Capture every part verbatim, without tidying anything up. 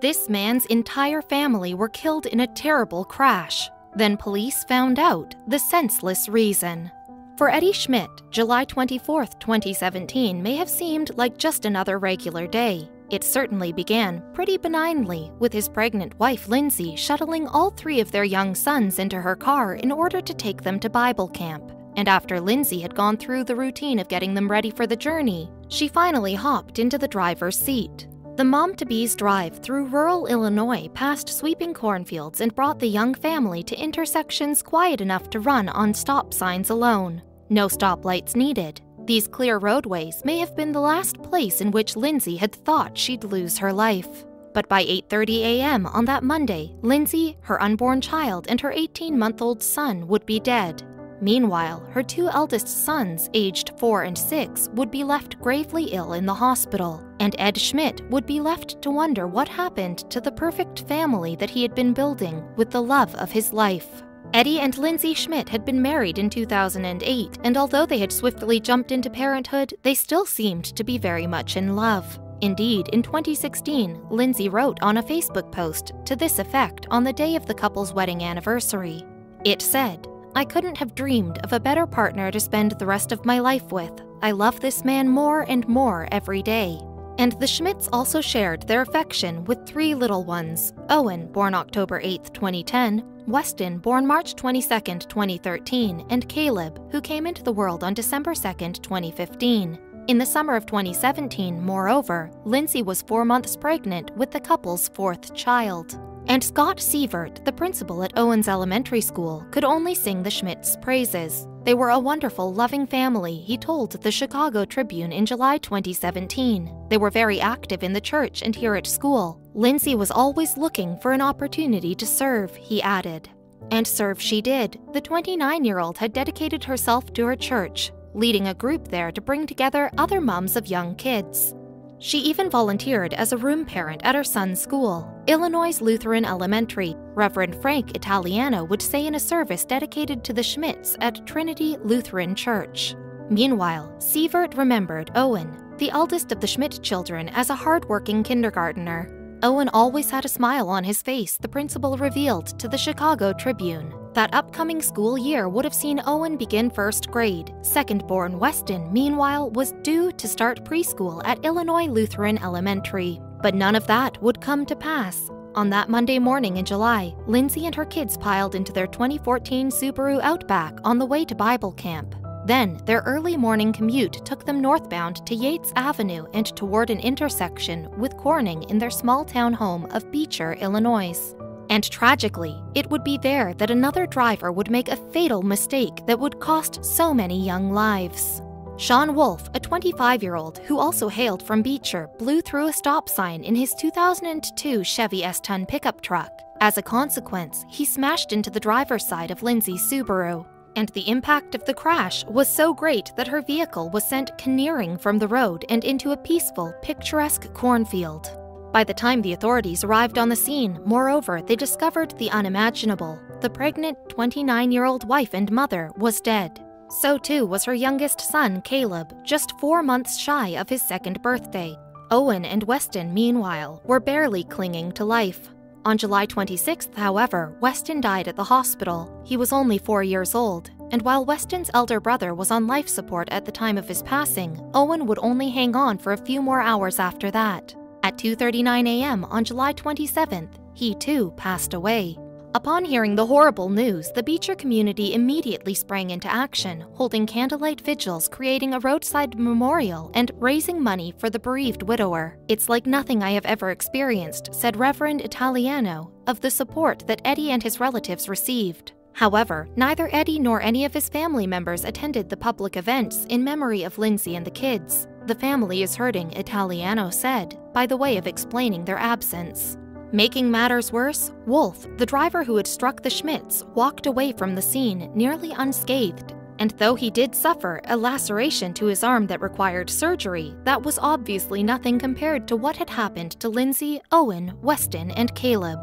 This man's entire family were killed in a terrible crash. Then police found out the senseless reason. For Eddie Schmidt, July twenty-fourth, twenty seventeen may have seemed like just another regular day. It certainly began pretty benignly, with his pregnant wife Lindsay shuttling all three of their young sons into her car in order to take them to Bible camp. And after Lindsay had gone through the routine of getting them ready for the journey, she finally hopped into the driver's seat. The mom-to-be's drive through rural Illinois past sweeping cornfields and brought the young family to intersections quiet enough to run on stop signs alone. No stoplights needed. These clear roadways may have been the last place in which Lindsay had thought she'd lose her life. But by eight thirty a m on that Monday, Lindsay, her unborn child, and her eighteen-month-old son would be dead. Meanwhile, her two eldest sons, aged four and six, would be left gravely ill in the hospital, and Ed Schmidt would be left to wonder what happened to the perfect family that he had been building with the love of his life. Eddie and Lindsay Schmidt had been married in two thousand eight, and although they had swiftly jumped into parenthood, they still seemed to be very much in love. Indeed, in twenty sixteen, Lindsay wrote on a Facebook post to this effect on the day of the couple's wedding anniversary. It said, "I couldn't have dreamed of a better partner to spend the rest of my life with. I love this man more and more every day." And the Schmidts also shared their affection with three little ones: Owen, born October eighth, twenty ten, Weston, born March twenty-second, twenty thirteen, and Caleb, who came into the world on December second, twenty fifteen. In the summer of twenty seventeen, moreover, Lindsay was four months pregnant with the couple's fourth child. And Scott Sievert, the principal at Owens Elementary School, could only sing the Schmidts' praises. They were a wonderful, loving family, he told the Chicago Tribune in July twenty seventeen. They were very active in the church and here at school. Lindsay was always looking for an opportunity to serve, he added. And serve she did. The twenty-nine-year-old had dedicated herself to her church, leading a group there to bring together other moms of young kids. She even volunteered as a room parent at her son's school, Illinois Lutheran Elementary. Reverend Frank Italiano would say in a service dedicated to the Schmidts at Trinity Lutheran Church. Meanwhile, Sievert remembered Owen, the eldest of the Schmidt children, as a hardworking kindergartner. Owen always had a smile on his face, the principal revealed to the Chicago Tribune. That upcoming school year would have seen Owen begin first grade. Second-born Weston, meanwhile, was due to start preschool at Illinois Lutheran Elementary. But none of that would come to pass. On that Monday morning in July, Lindsay and her kids piled into their twenty fourteen Subaru Outback on the way to Bible camp. Then, their early morning commute took them northbound to Yates Avenue and toward an intersection with Corning in their small-town home of Beecher, Illinois. And tragically, it would be there that another driver would make a fatal mistake that would cost so many young lives. Sean Wolf, a twenty-five-year-old who also hailed from Beecher, blew through a stop sign in his two thousand two Chevy S ten pickup truck. As a consequence, he smashed into the driver's side of Lindsay's Subaru, and the impact of the crash was so great that her vehicle was sent caneering from the road and into a peaceful, picturesque cornfield. By the time the authorities arrived on the scene, moreover, they discovered the unimaginable. The pregnant twenty-nine-year-old wife and mother was dead. So too was her youngest son, Caleb, just four months shy of his second birthday. Owen and Weston, meanwhile, were barely clinging to life. On July twenty-sixth, however, Weston died at the hospital. He was only four years old, and while Weston's elder brother was on life support at the time of his passing, Owen would only hang on for a few more hours after that. At two thirty-nine a m on July twenty-seventh, he too passed away. Upon hearing the horrible news, the Beecher community immediately sprang into action, holding candlelight vigils, creating a roadside memorial, and raising money for the bereaved widower. "It's like nothing I have ever experienced," said Reverend Italiano, of the support that Eddie and his relatives received. However, neither Eddie nor any of his family members attended the public events in memory of Lindsay and the kids. "The family is hurting," Italiano said, by the way of explaining their absence. Making matters worse, Wolf, the driver who had struck the Schmidts, walked away from the scene nearly unscathed. And though he did suffer a laceration to his arm that required surgery, that was obviously nothing compared to what had happened to Lindsay, Owen, Weston, and Caleb.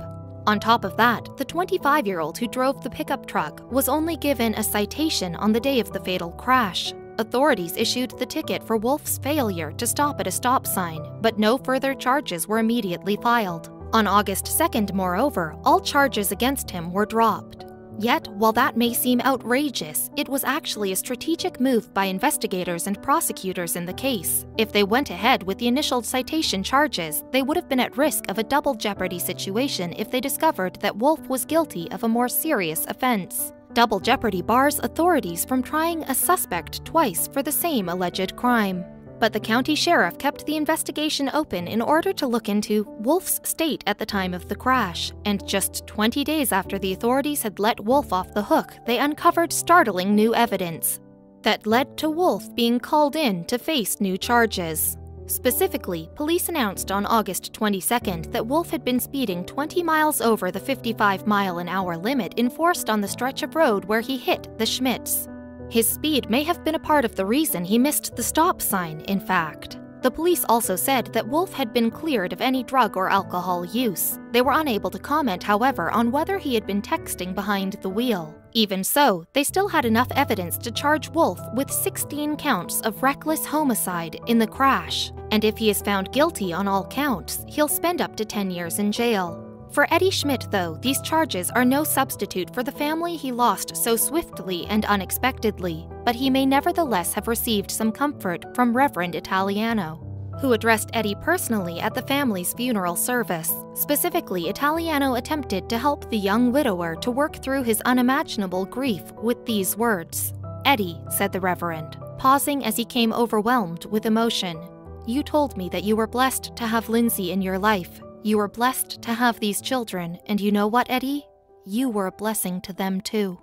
On top of that, the twenty-five-year-old who drove the pickup truck was only given a citation on the day of the fatal crash. Authorities issued the ticket for Wolf's failure to stop at a stop sign, but no further charges were immediately filed. On August second, moreover, all charges against him were dropped. Yet, while that may seem outrageous, it was actually a strategic move by investigators and prosecutors in the case. If they went ahead with the initial citation charges, they would have been at risk of a double jeopardy situation if they discovered that Wolf was guilty of a more serious offense. Double jeopardy bars authorities from trying a suspect twice for the same alleged crime. But the county sheriff kept the investigation open in order to look into Wolf's state at the time of the crash, and just twenty days after the authorities had let Wolf off the hook, they uncovered startling new evidence that led to Wolf being called in to face new charges. Specifically, police announced on August twenty-second that Wolf had been speeding twenty miles over the fifty-five mile an hour limit enforced on the stretch of road where he hit the Schmidts. His speed may have been a part of the reason he missed the stop sign, in fact. The police also said that Wolf had been cleared of any drug or alcohol use. They were unable to comment, however, on whether he had been texting behind the wheel. Even so, they still had enough evidence to charge Wolf with sixteen counts of reckless homicide in the crash, and if he is found guilty on all counts, he'll spend up to ten years in jail. For Eddie Schmidt, though, these charges are no substitute for the family he lost so swiftly and unexpectedly, but he may nevertheless have received some comfort from Reverend Italiano, who addressed Eddie personally at the family's funeral service. Specifically, Italiano attempted to help the young widower to work through his unimaginable grief with these words. "Eddie," said the Reverend, pausing as he came overwhelmed with emotion, "you told me that you were blessed to have Lindsay in your life. You were blessed to have these children, and you know what, Eddie? You were a blessing to them too."